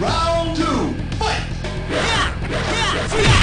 Round 2, fight! Round 3, fight!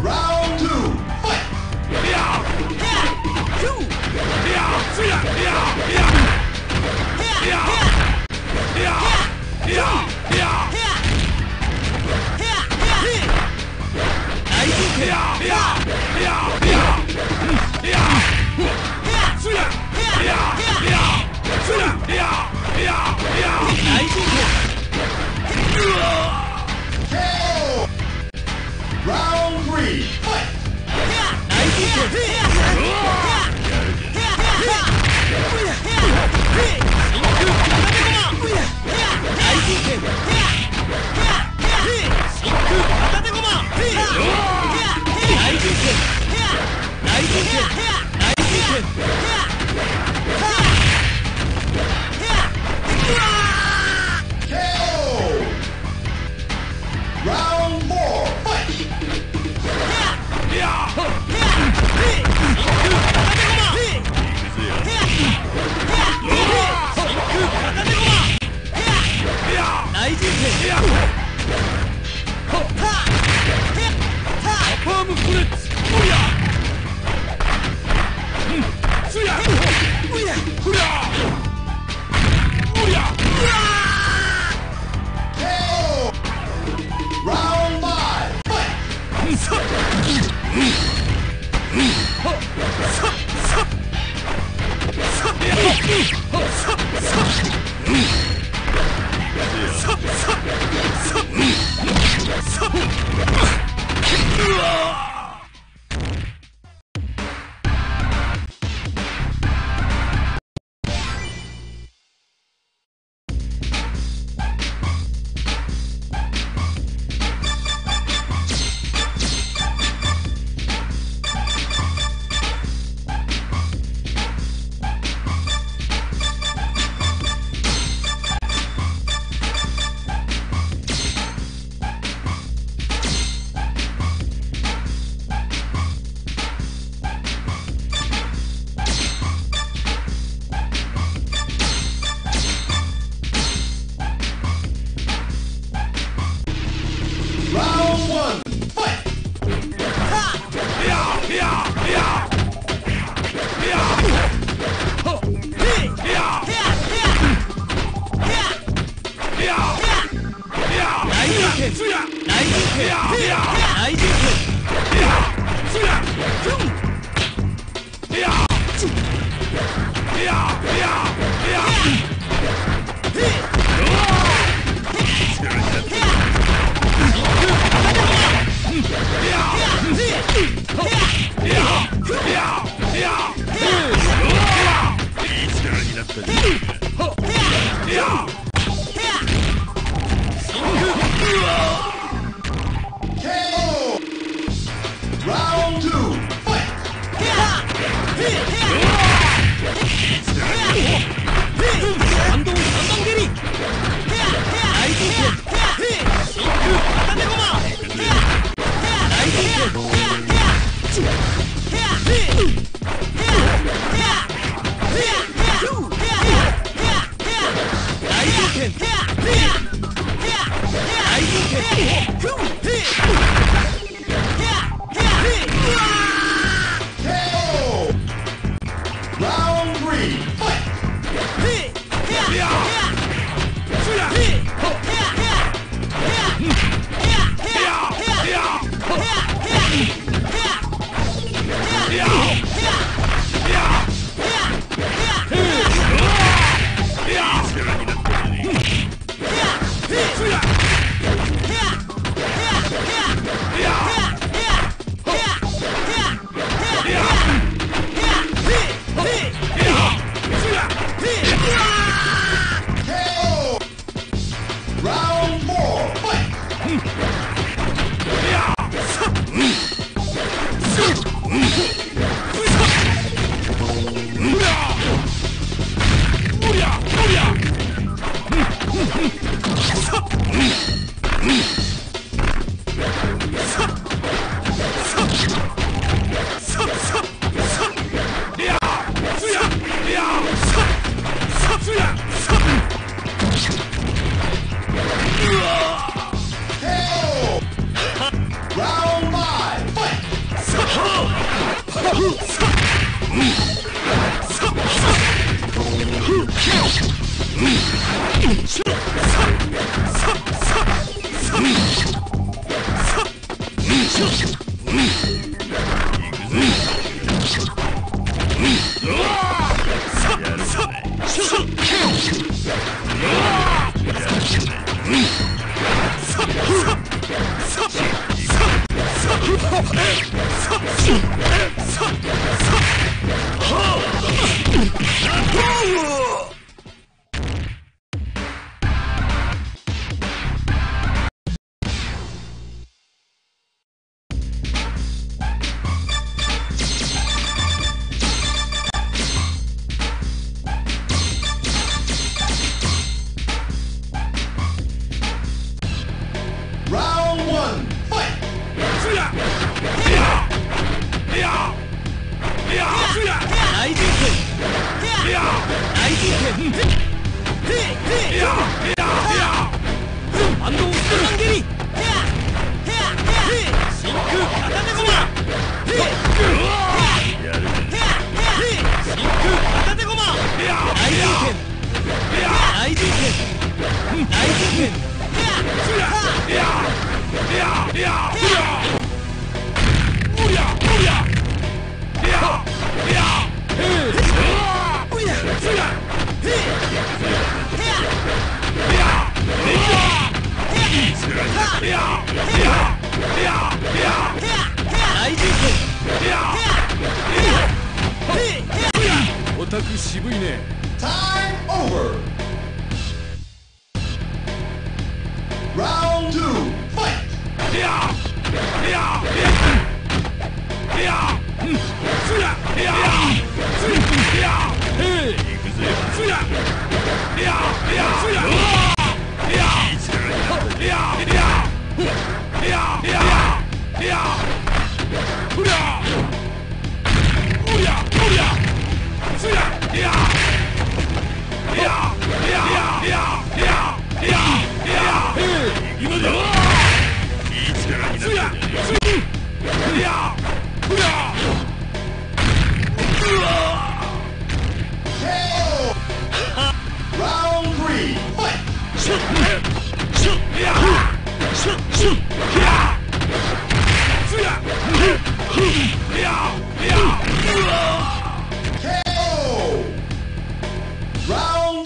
Round 2, fight! Time over. Round 2, fight. Round 3, fight. KO. Round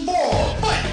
4, fight.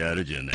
やるじゃない。